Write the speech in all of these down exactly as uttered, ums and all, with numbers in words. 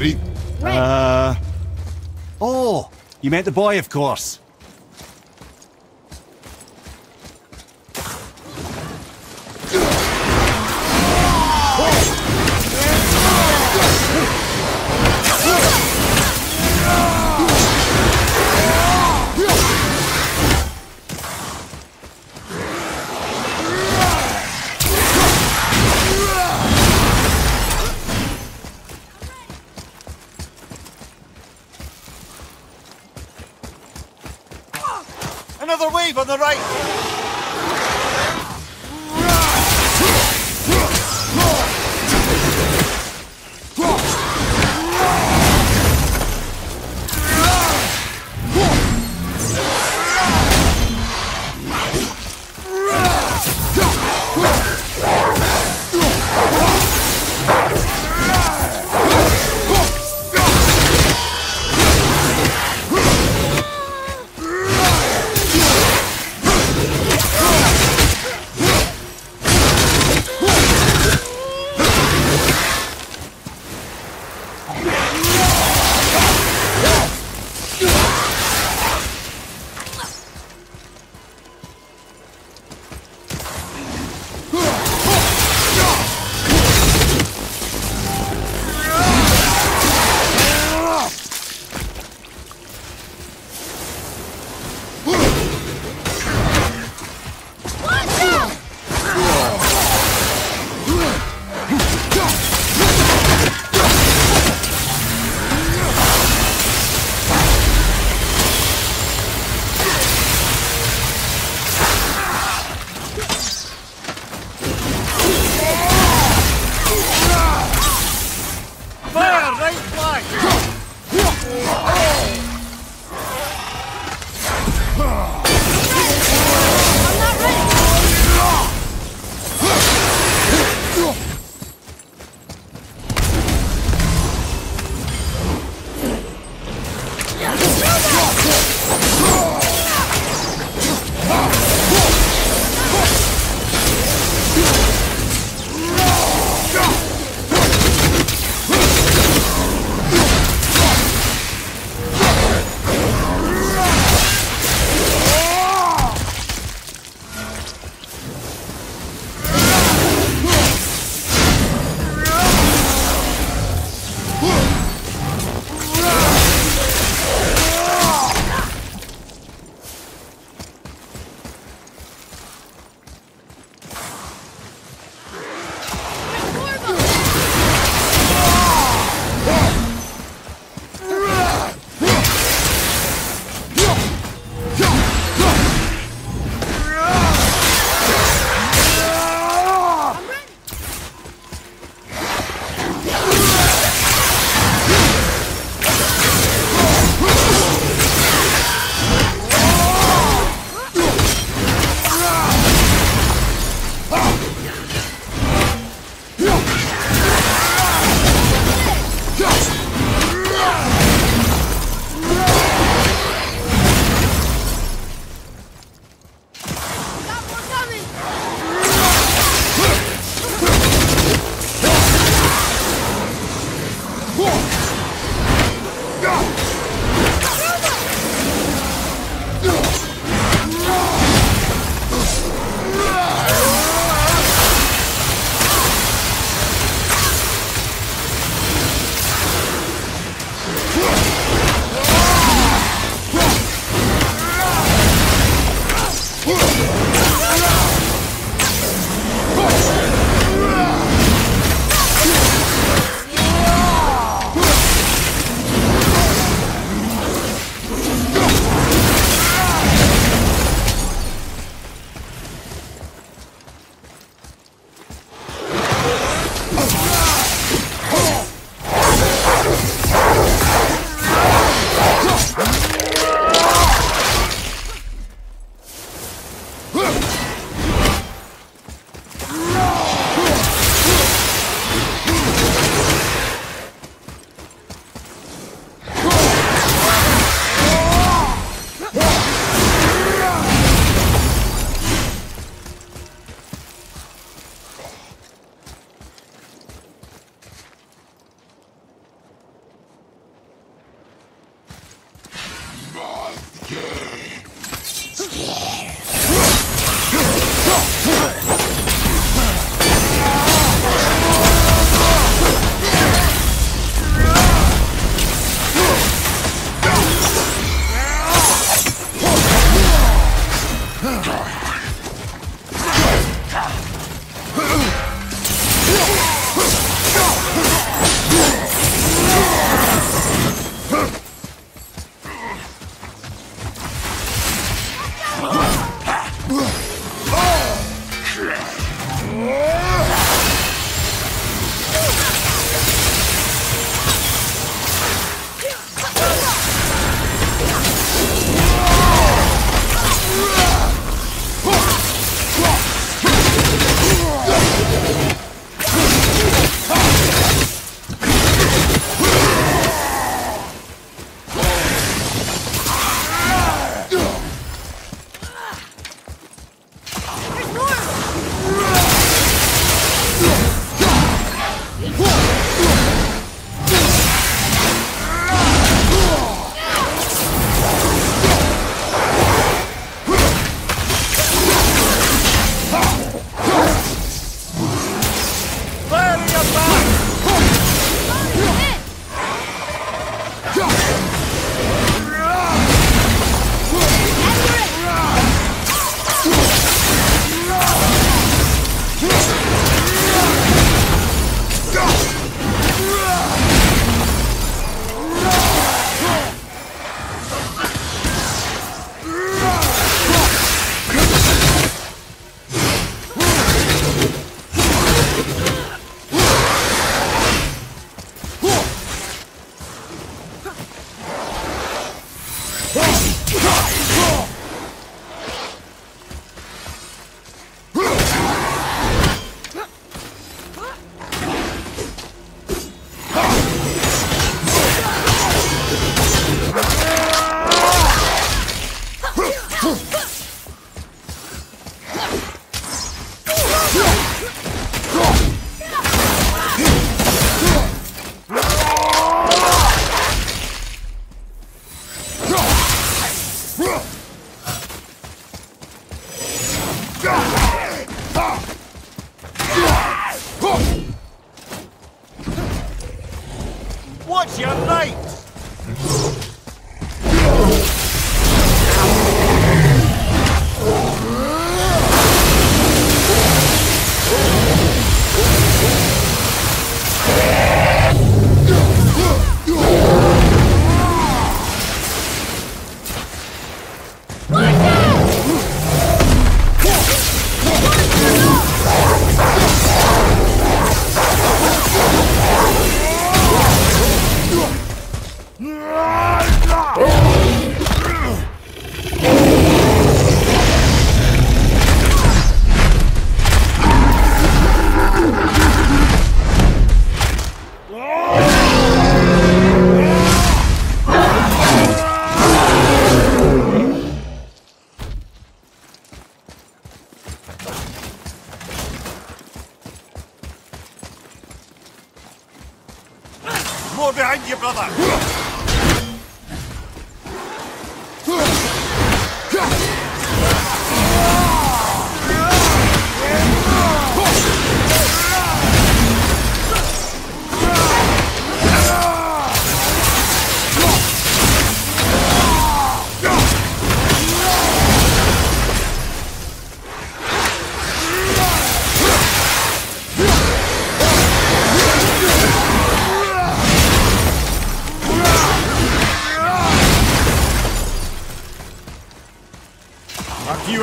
Ready? Uh... Oh! You meant the boy, of course. Another wave on the right!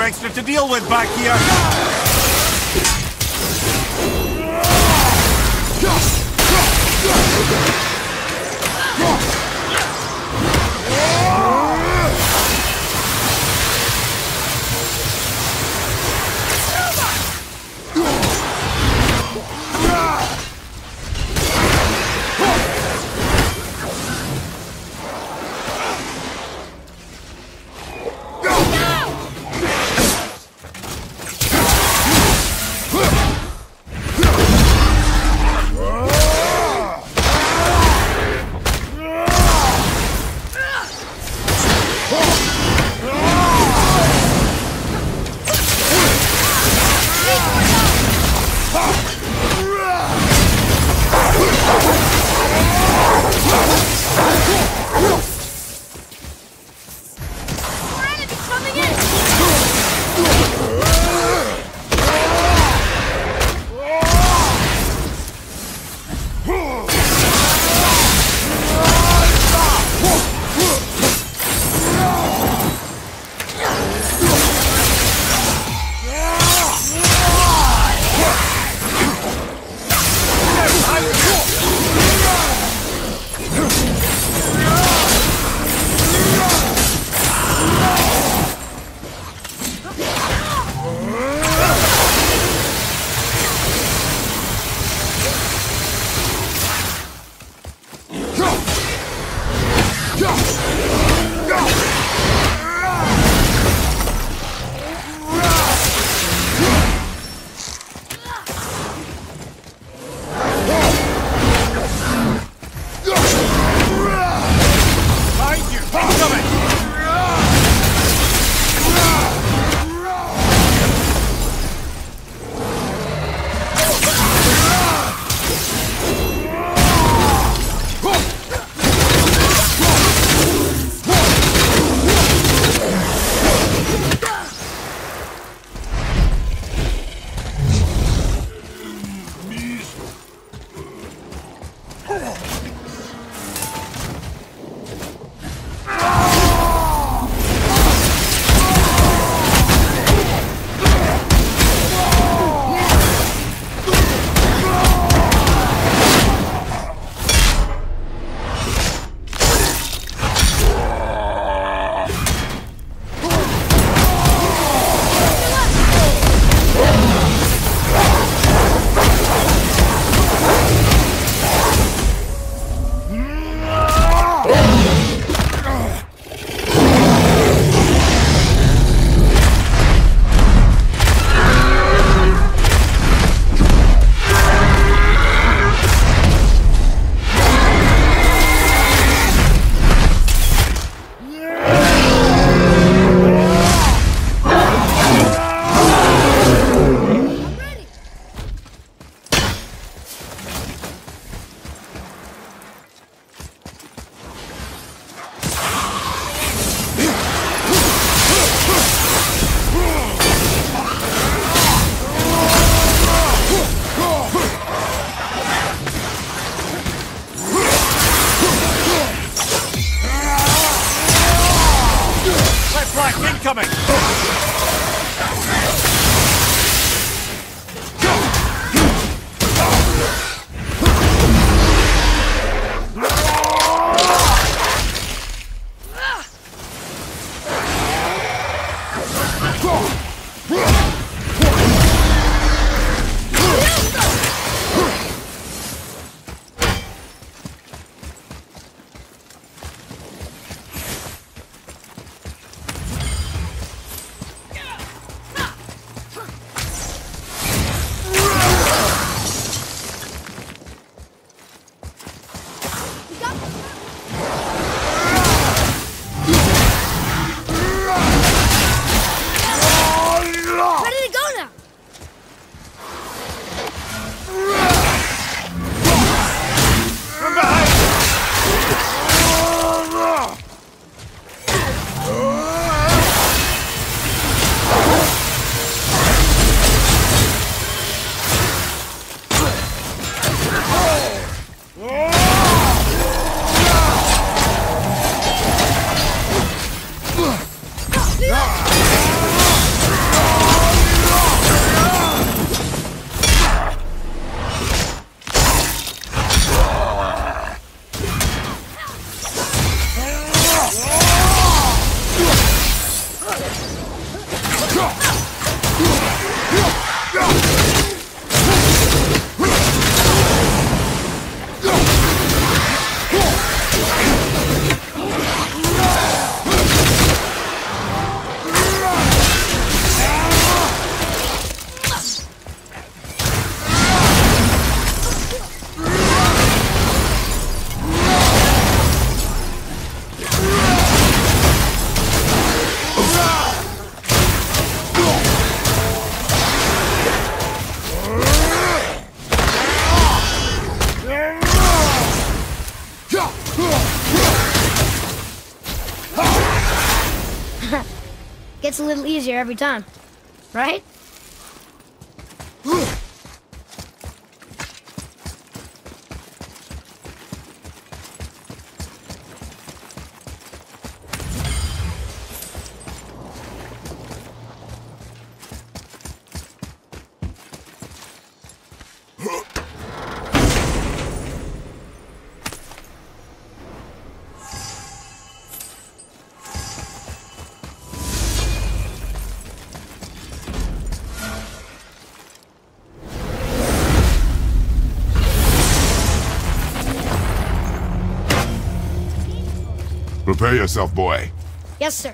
Extra to deal with back here. Ah! Attack incoming! Gets a little easier every time, right? Prepare yourself, boy. Yes, sir.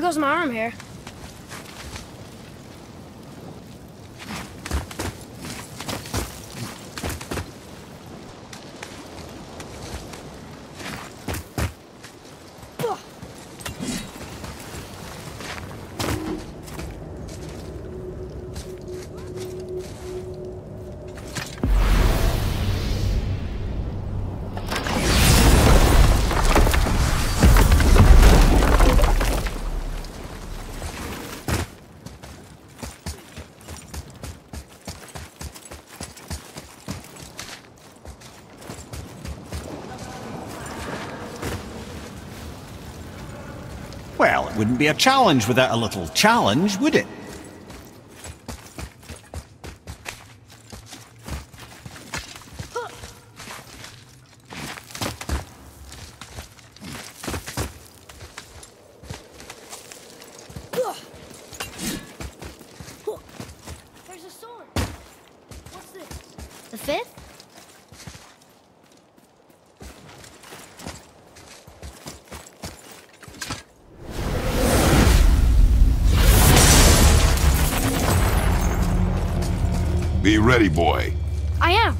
There goes my arm here. Well, it wouldn't be a challenge without a little challenge, would it? There's a sword. What's this? The fifth? Be ready, boy. I am.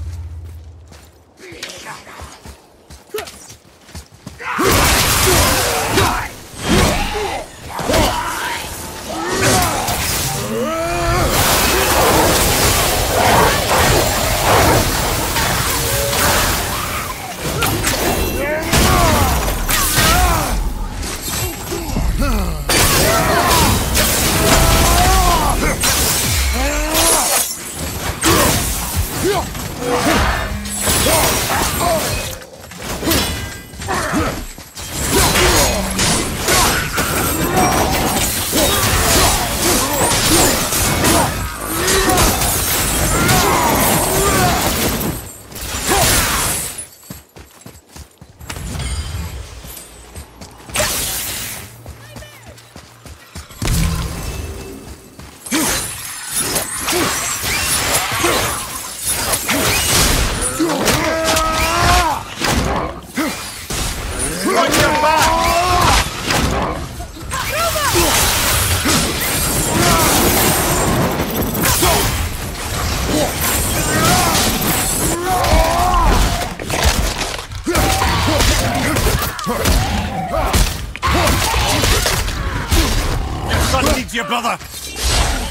Your brother!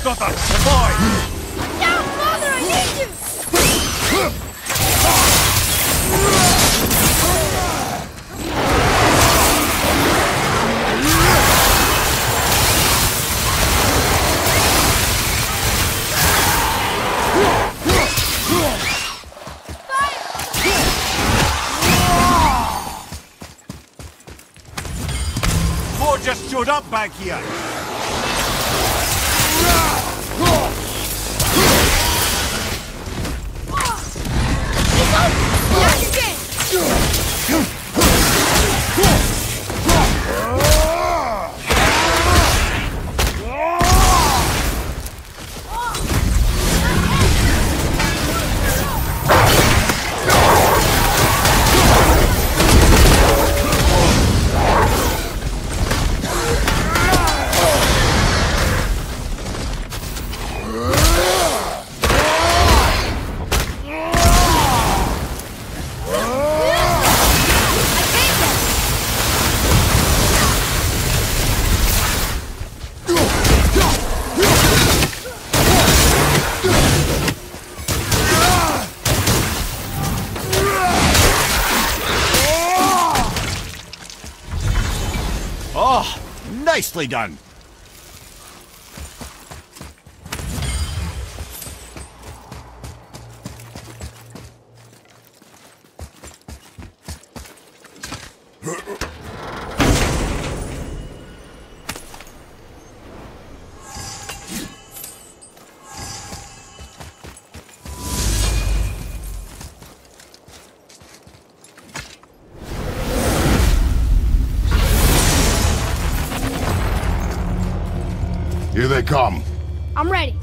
Brother! The boy! No, Father! I need you! Fire! More just showed up back here! Oh, nicely done. Here they come. I'm ready.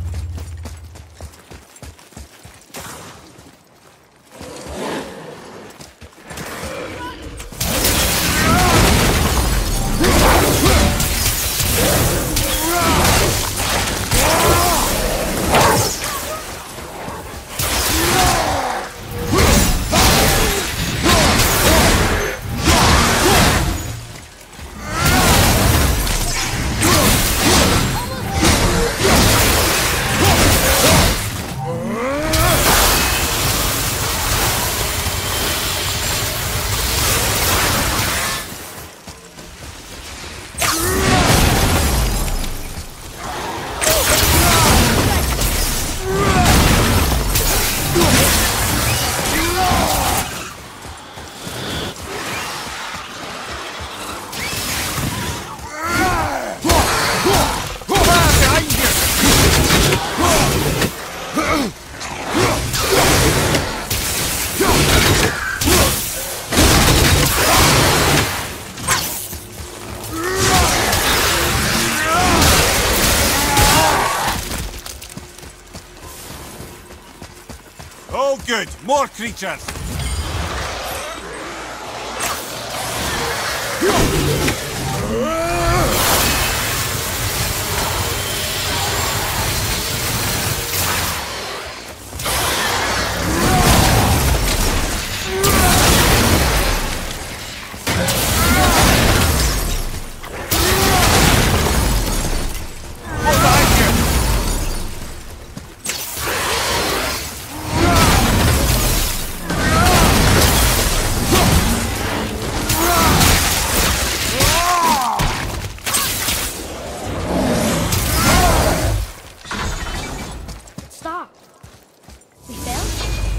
Good. More creatures.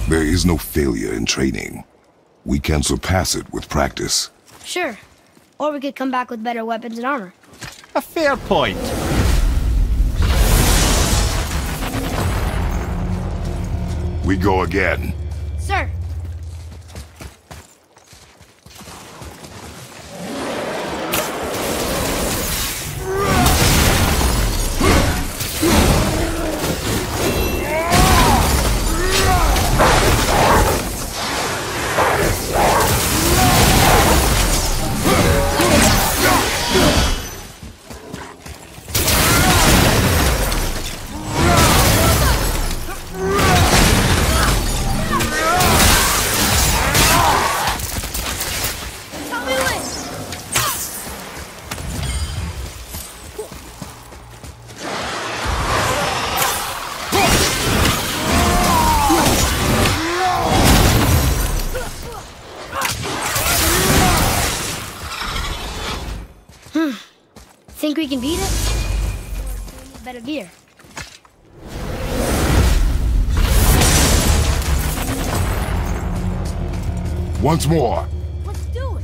There is no failure in training. We can surpass it with practice. Sure. Or we could come back with better weapons and armor. A fair point. We go again. Sir. Think we can beat it? Better gear. Once more. Let's do it.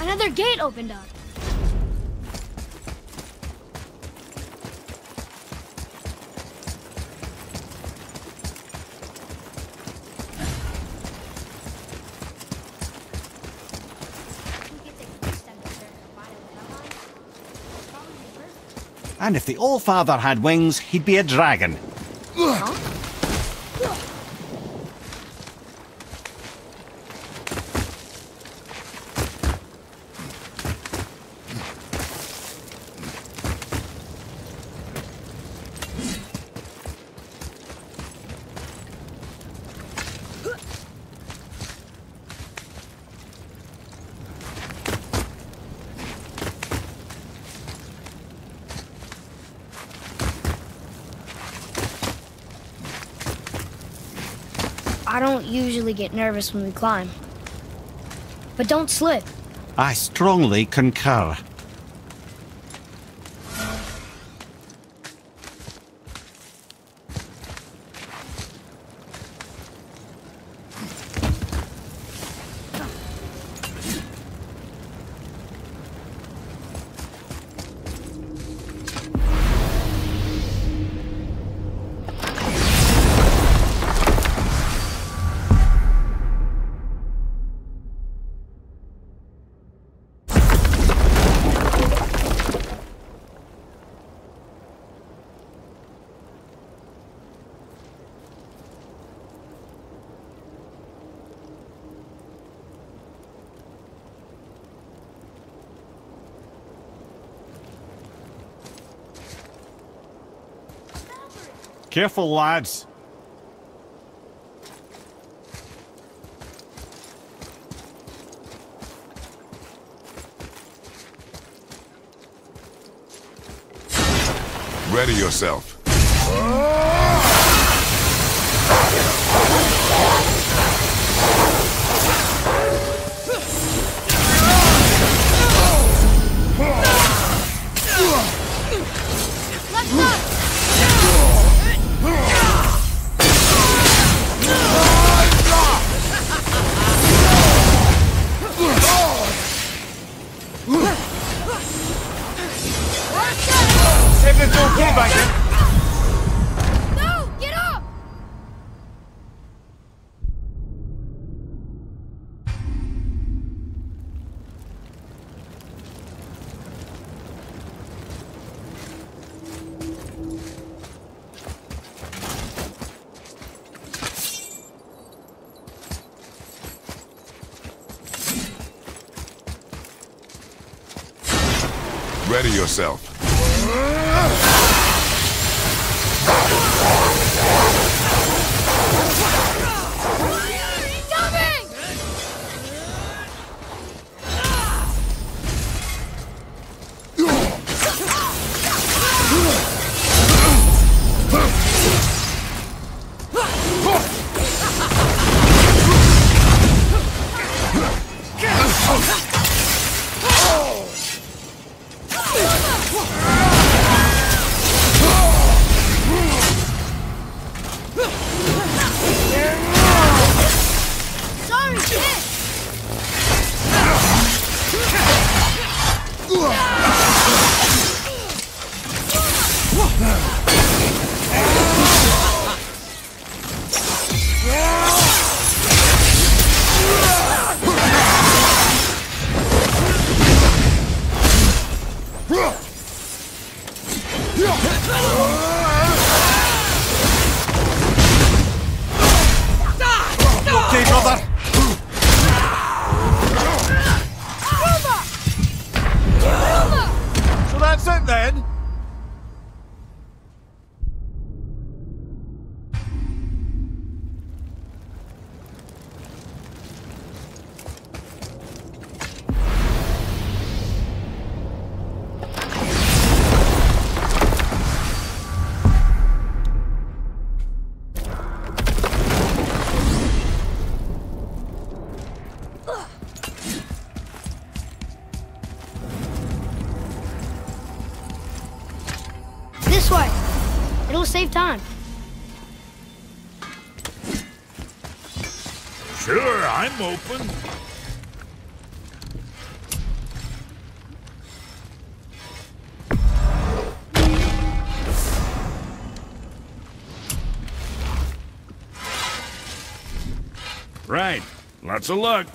Another gate opened up. And if the All-Father had wings, he'd be a dragon. Huh? I don't usually get nervous when we climb, but don't slip. I strongly concur. Careful, lads. Ready yourself. Ready yourself. Save time. Sure, I'm open. Right. Lots of luck.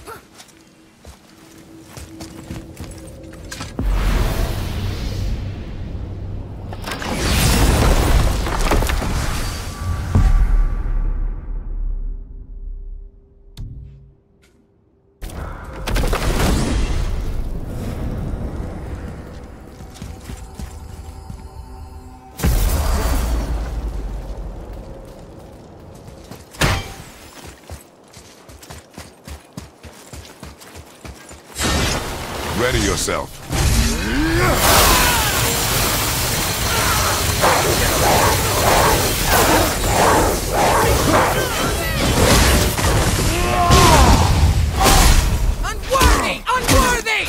Ready yourself. Unworthy! Unworthy!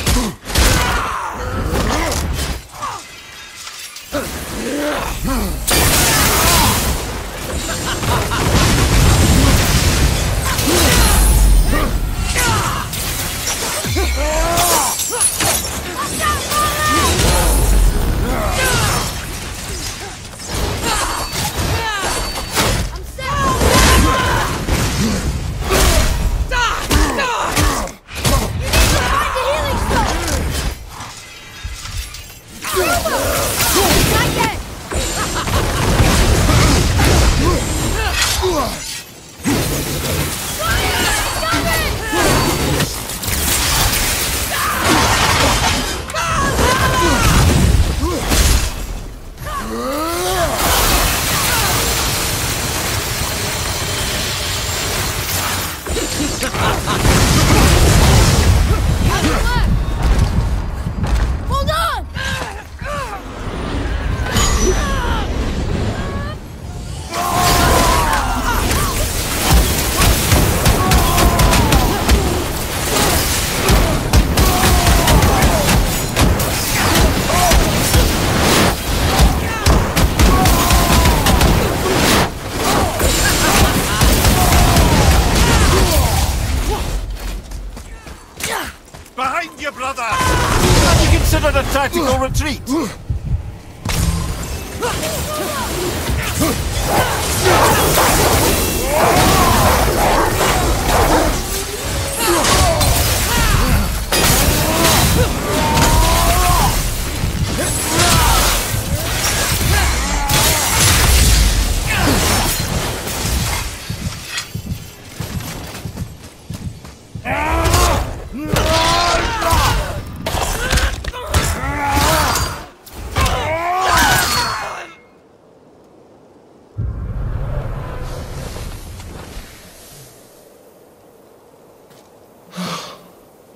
Tactical retreat!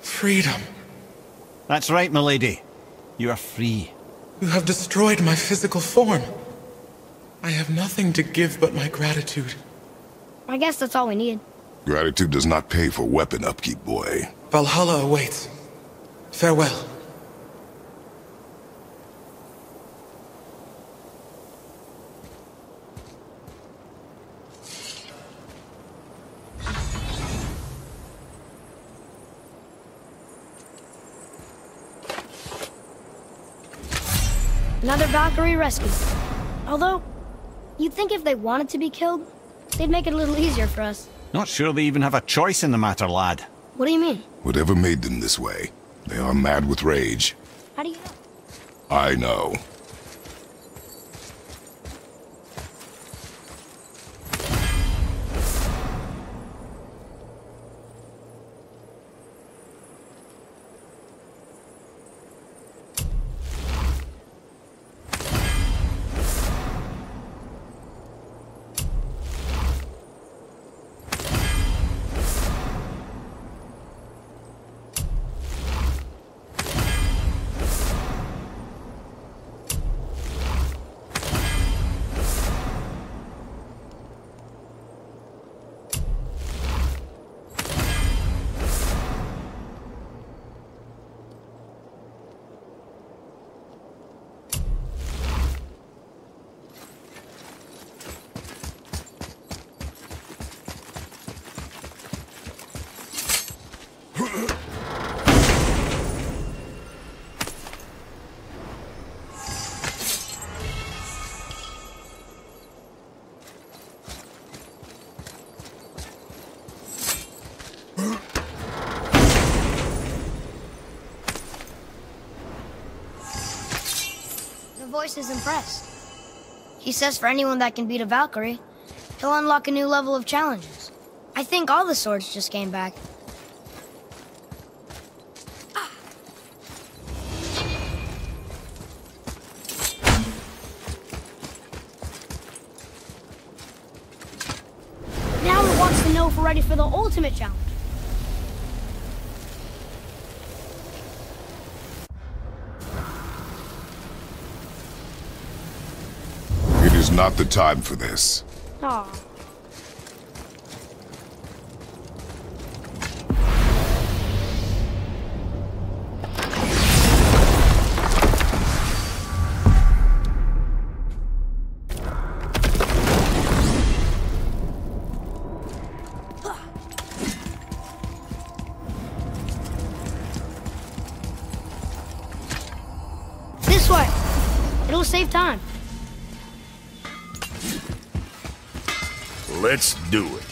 Freedom. That's right, milady. You are free. You have destroyed my physical form. I have nothing to give but my gratitude. I guess that's all we need. Gratitude does not pay for weapon upkeep, boy. Valhalla awaits. Farewell. Another Valkyrie rescue. Although, you'd think if they wanted to be killed, they'd make it a little easier for us. Not sure they even have a choice in the matter, lad. What do you mean? Whatever made them this way, they are mad with rage. How do you know? I know. Voice is impressed. He says for anyone that can beat a Valkyrie, he'll unlock a new level of challenges. I think all the swords just came back. Ah. Now he wants to know if we're ready for the ultimate challenge. is not the time for this. Aww. This way. It'll save time. Let's do it.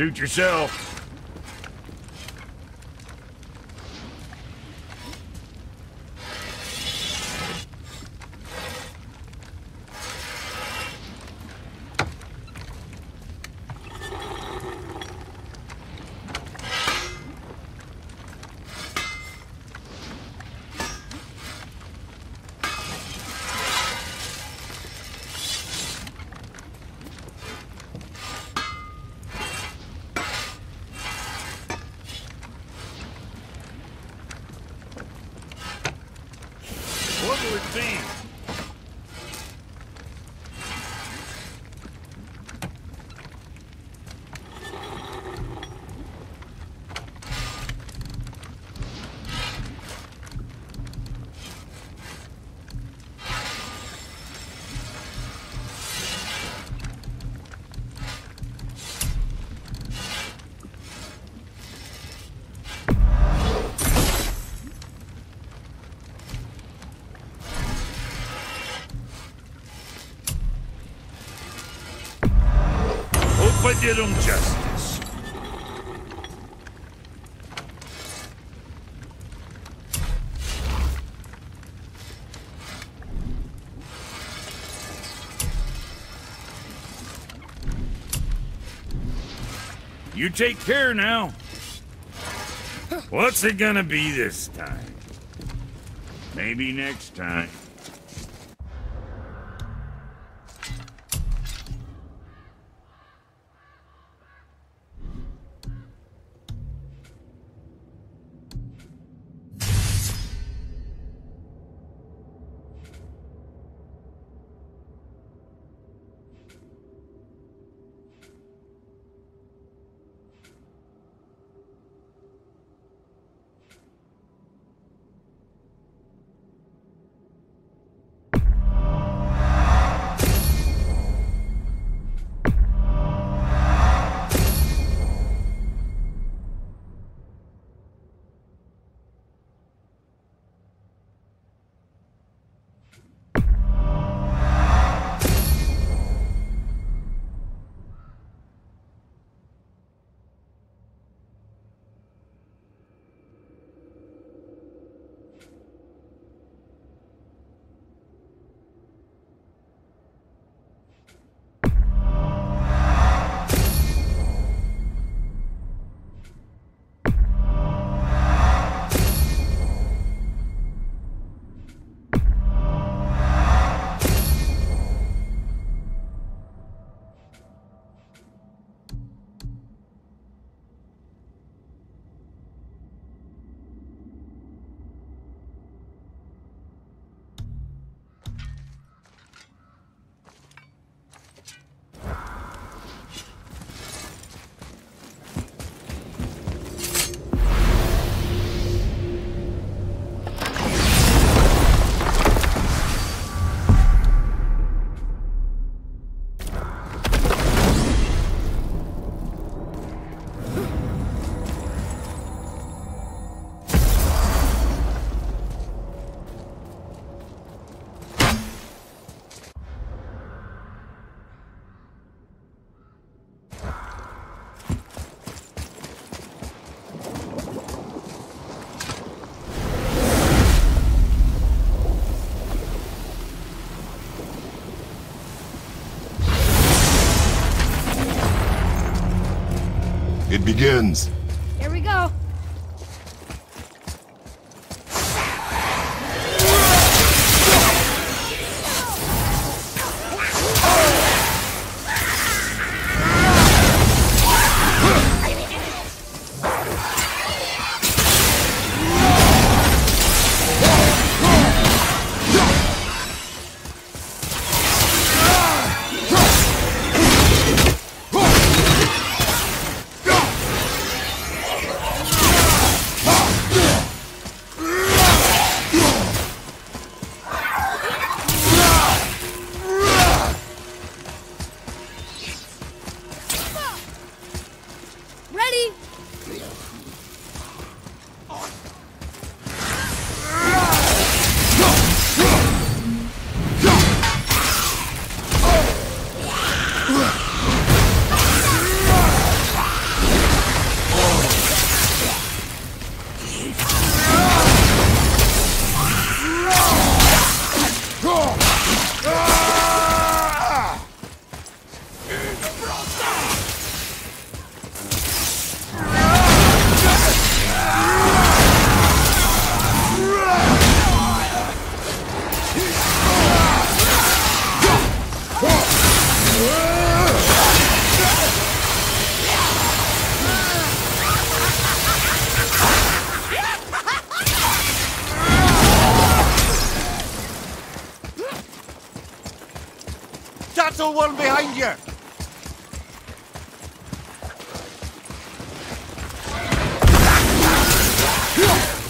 Suit yourself. I did him justice. You take care now. What's it gonna be this time? Maybe next time. begins. Here we go. That's the one behind you! Oh!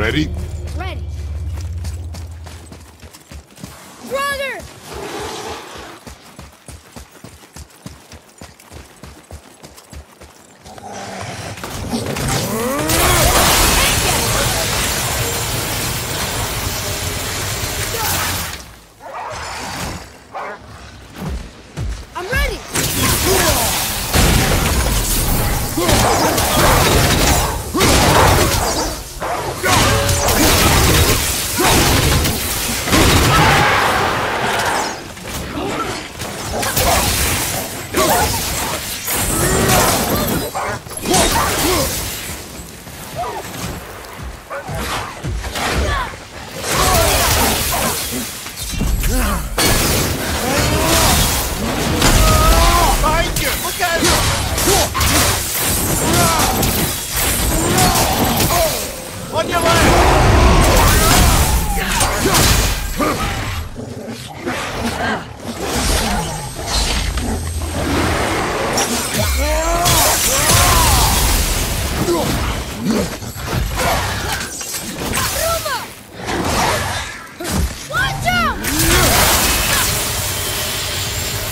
Ready? Ready. Brother!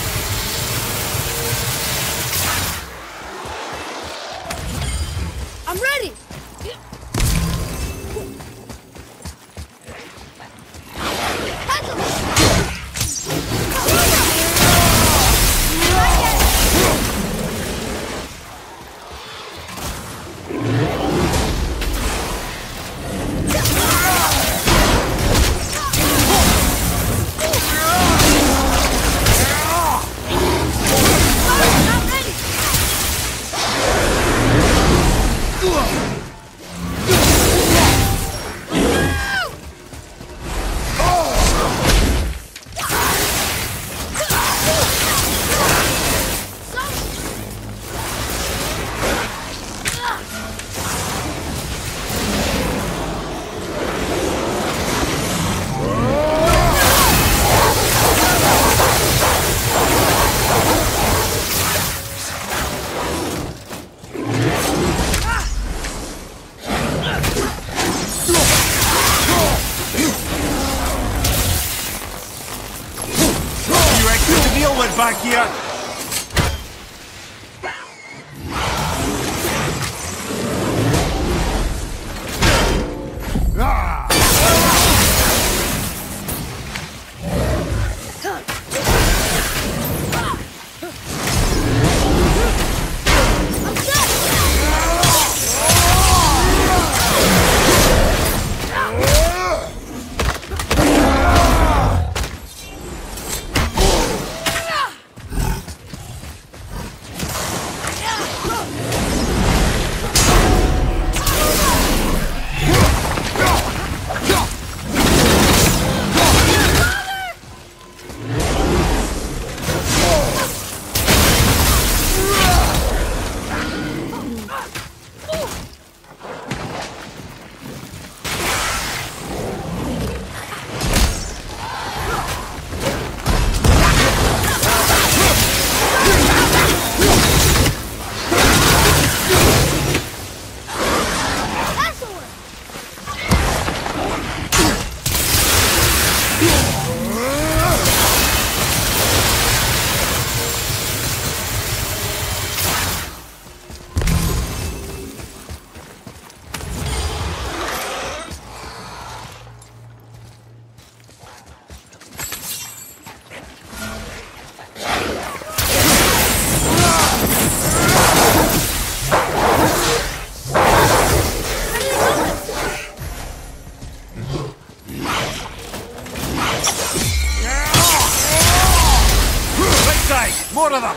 Back here. More of them!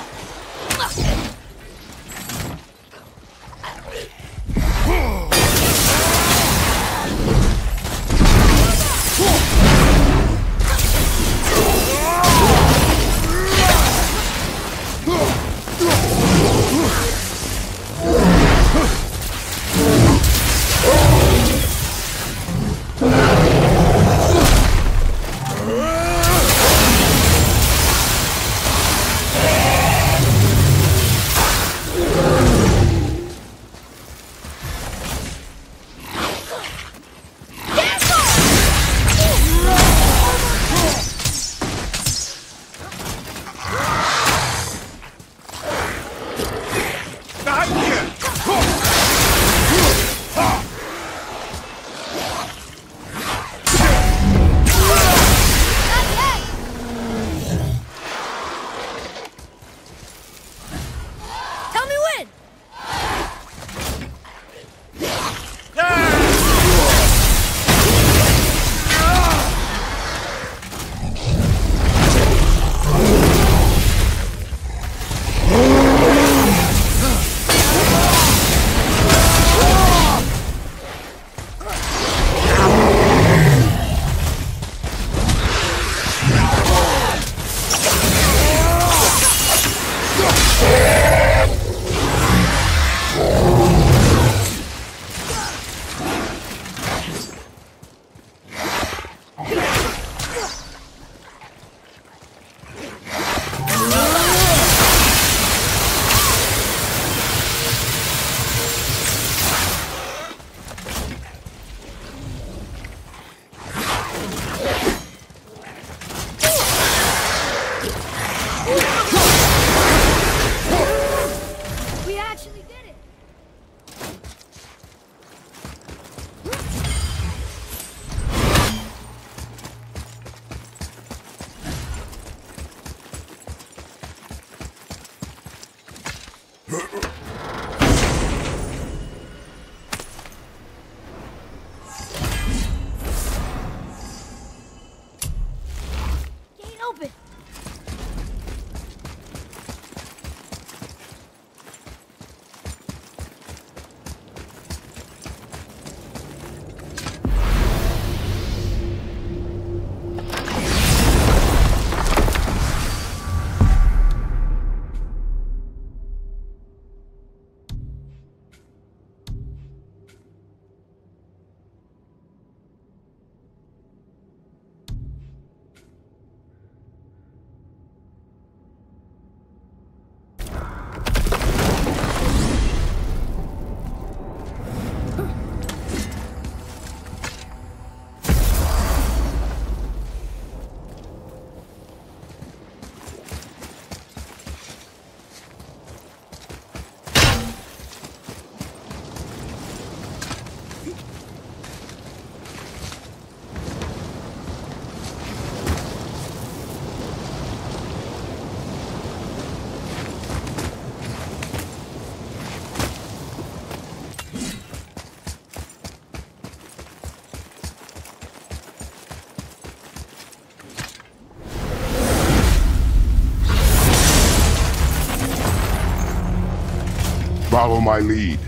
Follow my lead.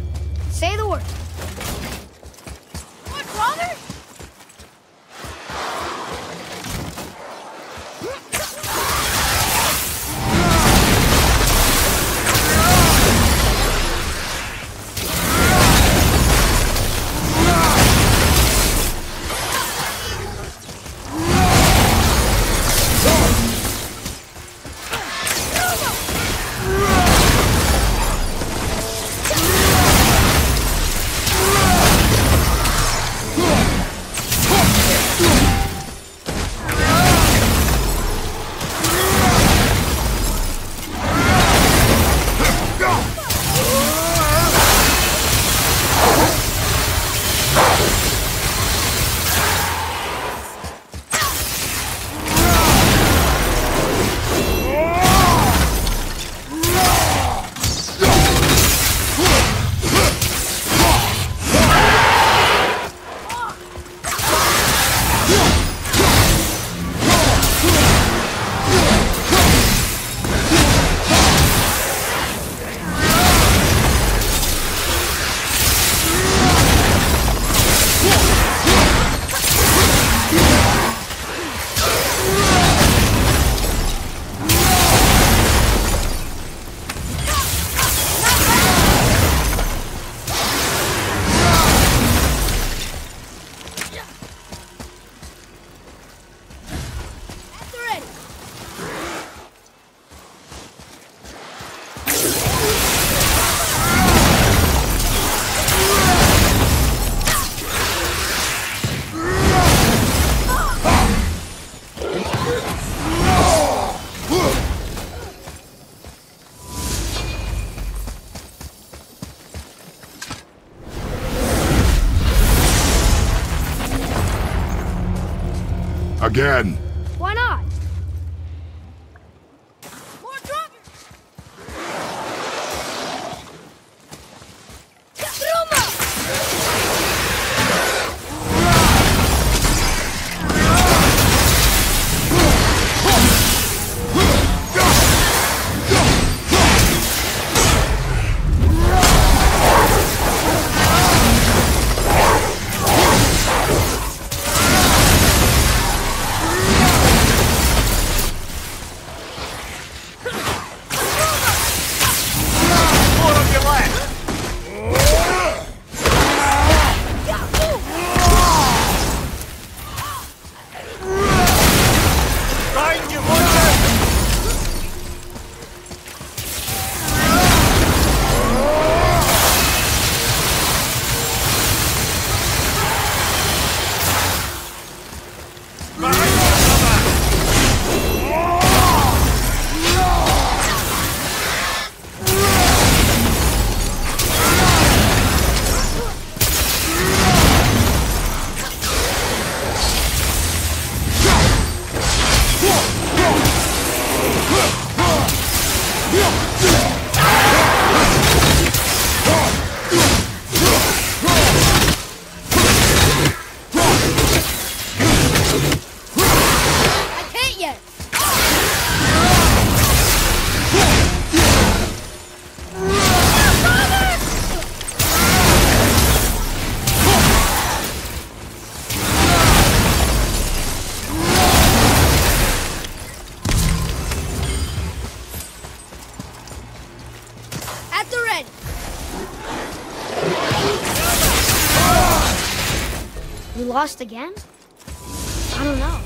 Say the word. What, brother? Again. Why not? More lost again? I don't know.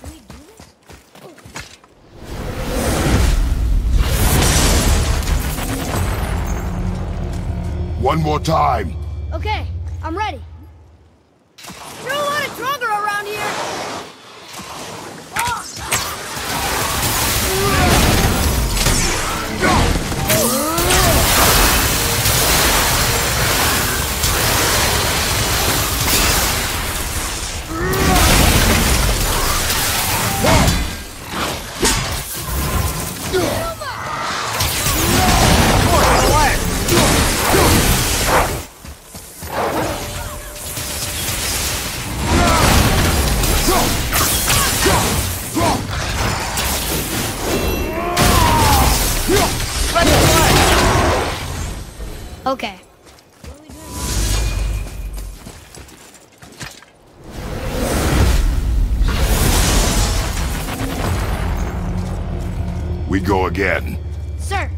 Can we do this? Oh. One more time. Okay, I'm ready. There's a lot of drunker around here. Oh. What? Okay. We go again. Sir.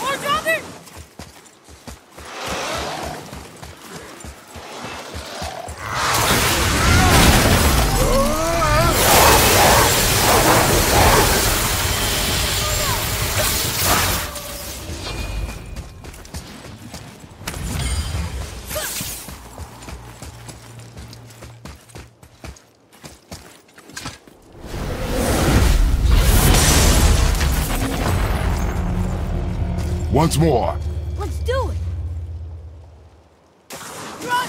More dropping! Once more. Let's do it. Run!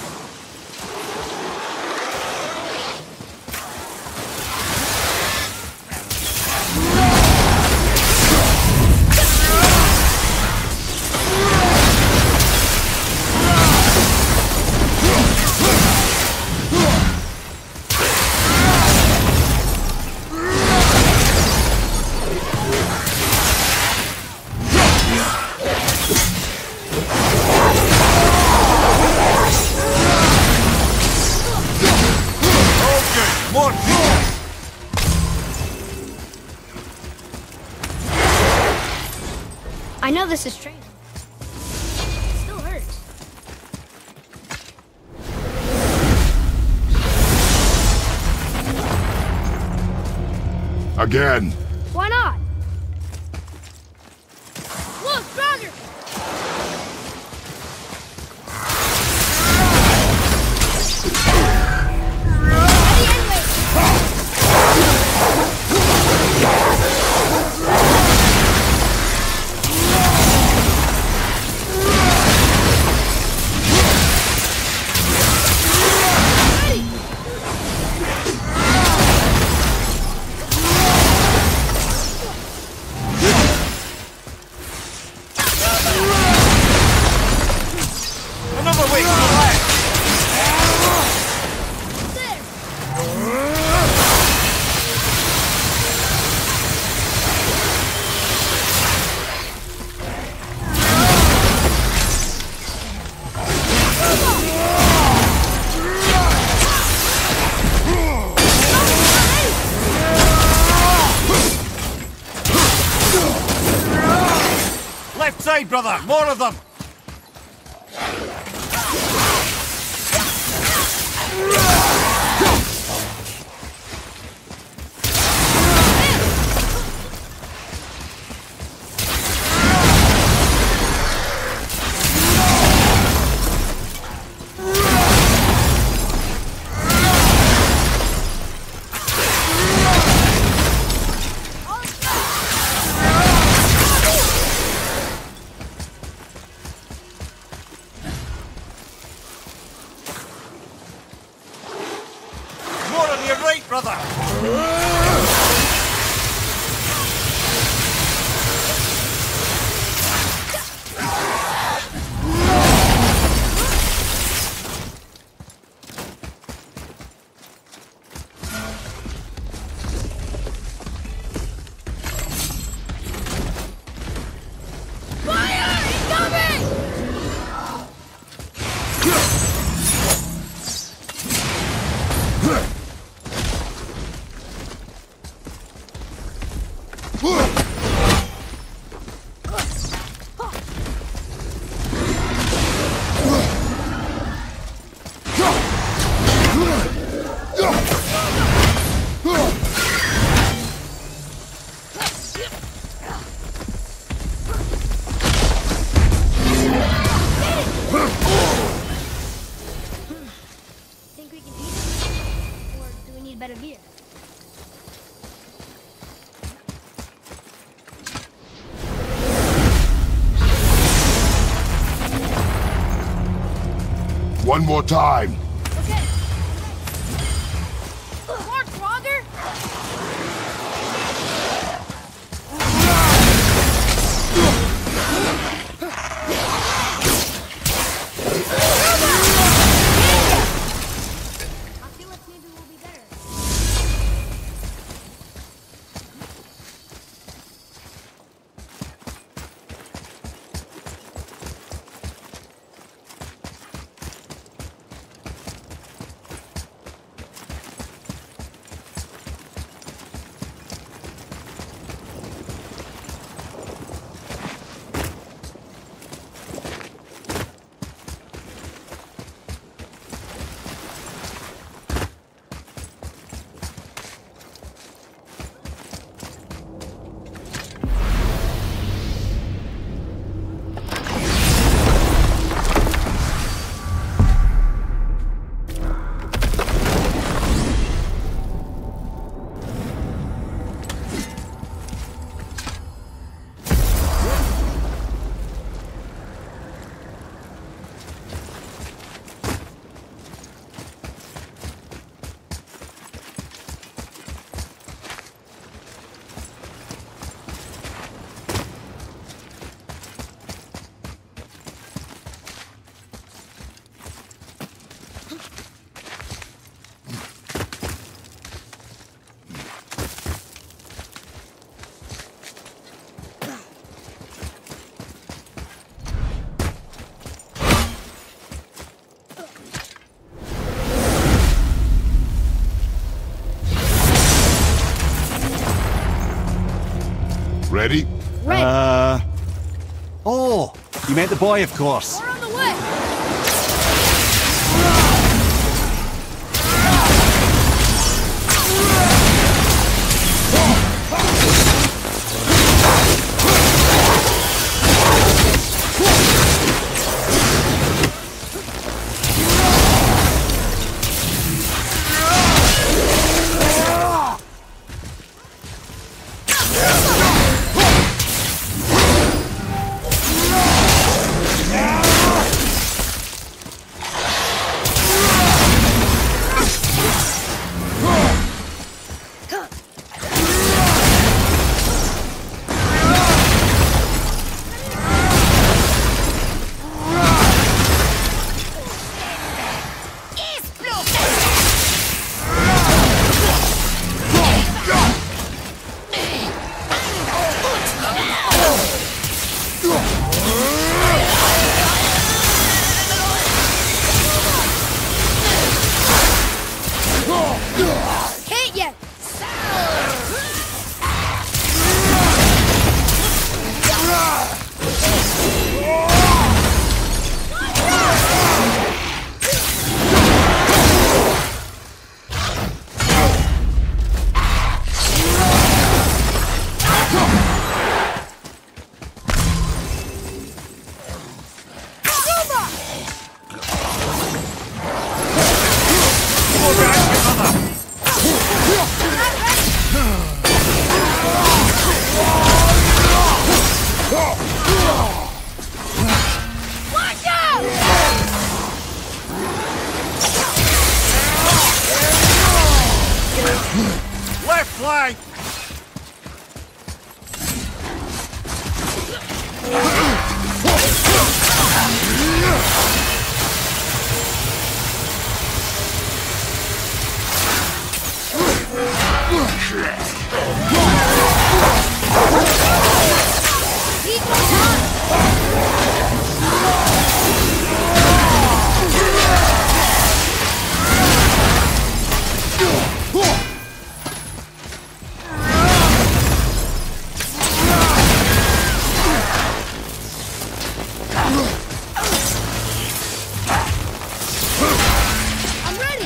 I know this is training. It still hurts. Again. Why not? Look, Roger! Left side, brother! More of them! One more time. Okay. More Draugr? I feel like maybe we'll be better. Ready? Ready. Uh, oh, you meant the boy, of course. We're on the way. I'm ready.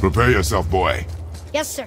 Prepare yourself, boy. Yes, sir.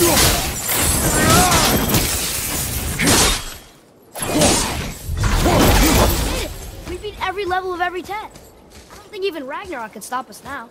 We beat every level of every test. I don't think even Ragnarok can stop us now.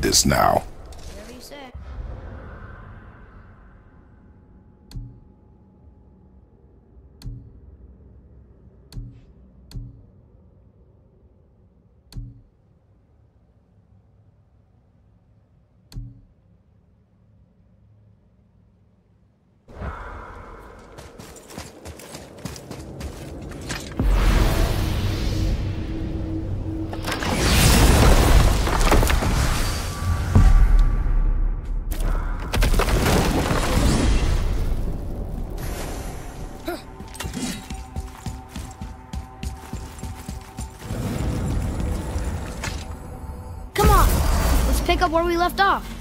This now. Whatever you say. Where we left off.